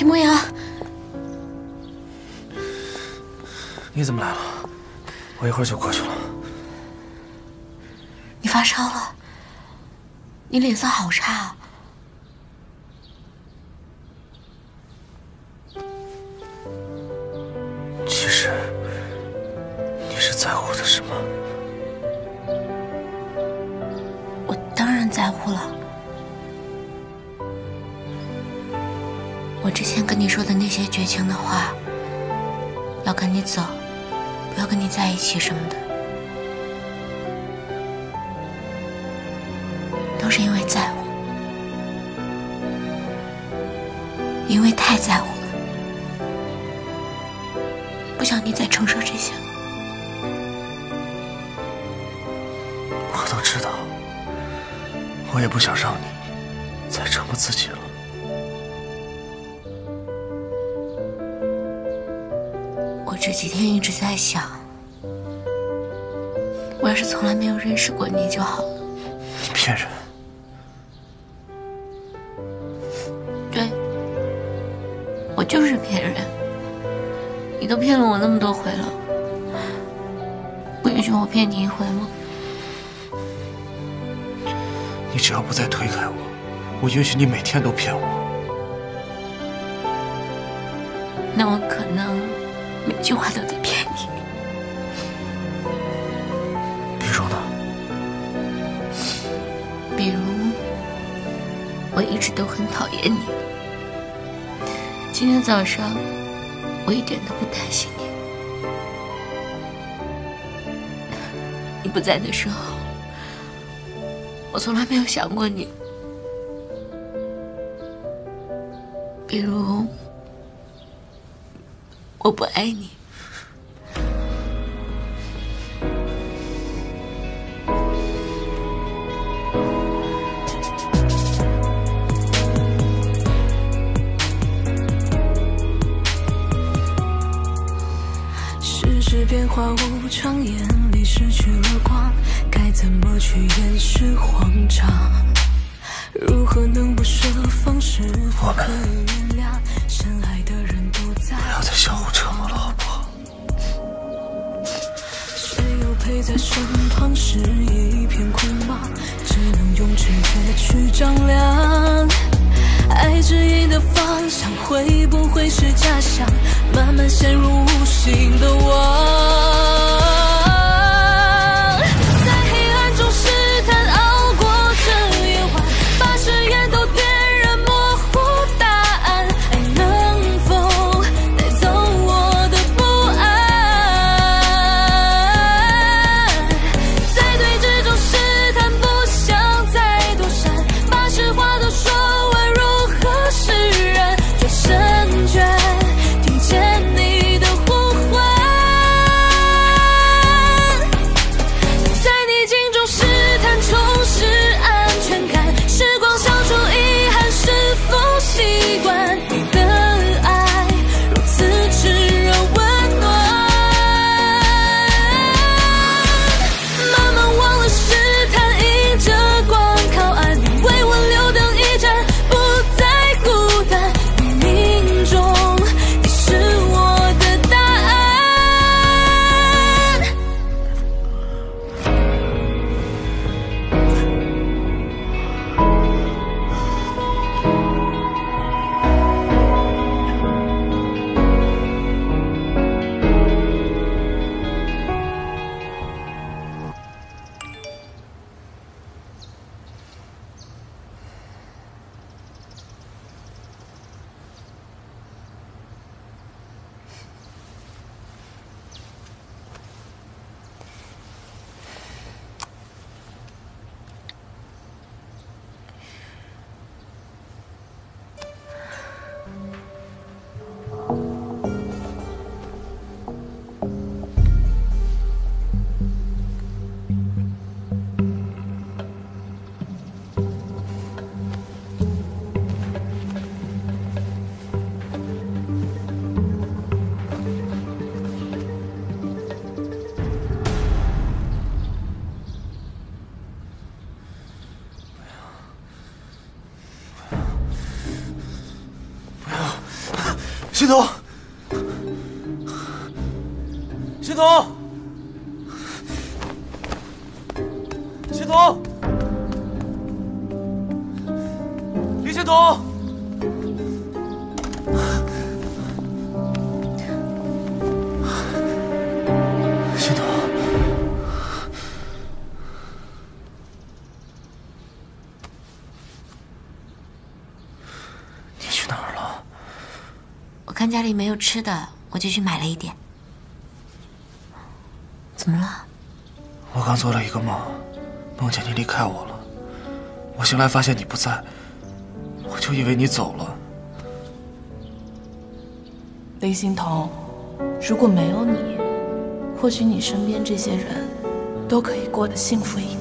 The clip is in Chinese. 陈梦瑶，你怎么来了？我一会儿就过去了。你发烧了，你脸色好差啊。 其实，你是在乎的，是吗？我当然在乎了。我之前跟你说的那些绝情的话，要赶你走，不要跟你在一起什么的，都是因为在乎，因为太在乎。 不想你再承受这些了。我都知道，我也不想让你再折磨自己了。我这几天一直在想，我要是从来没有认识过你就好了。你骗人！对，我就是骗人。 你都骗了我那么多回了，不允许我骗你一回吗？你只要不再推开我，我允许你每天都骗我。那我可能每句话都在骗你。比如呢？比如，我一直都很讨厌你。今天早上。 我一点都不担心你。你不在的时候，我从来没有想过你。比如，我不爱你。变化无常，眼里失去了光，该怎么去掩饰慌张？如何能不设防？是否可以原谅深爱的人不在？不要再相互折磨了，好不好？谁又陪在身旁？是一片空茫，只能用直觉去丈量。爱指引的方向会不会是假象？慢慢陷入无形的网。石头，石头，石头，林石头，石头，你去哪儿了？我看家里没有吃的，我就去买了一点。 怎么了？我刚做了一个梦，梦见你离开我了。我醒来发现你不在，我就以为你走了。林心彤，如果没有你，或许你身边这些人都可以过得幸福一点。